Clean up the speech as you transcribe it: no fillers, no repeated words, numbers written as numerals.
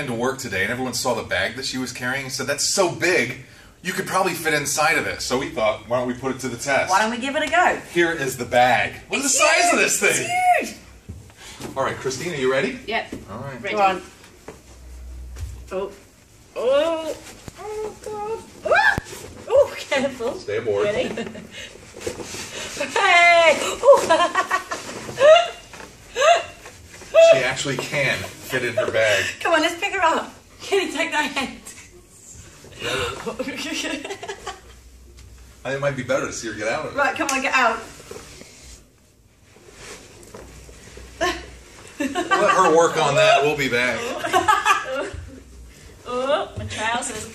into work today and everyone saw the bag that she was carrying and said, that's so big, you could probably fit inside of it. So we thought, why don't we put it to the test? Why don't we give it a go? Here is the bag. What's the size of this thing? It's huge! All right, Christine, are you ready? Yep. All right. Ready. Go on. Oh. Oh. Oh, God. Ah! Oh, careful. Stay aboard. Ready? Hey! Oh. She actually can fit in her bag. Come on, let's pick her up. Can you take that hand? I think it might be better to see her get out of it. Right, come on, get out. We'll let her work on that. We'll be back. Oh, my trousers.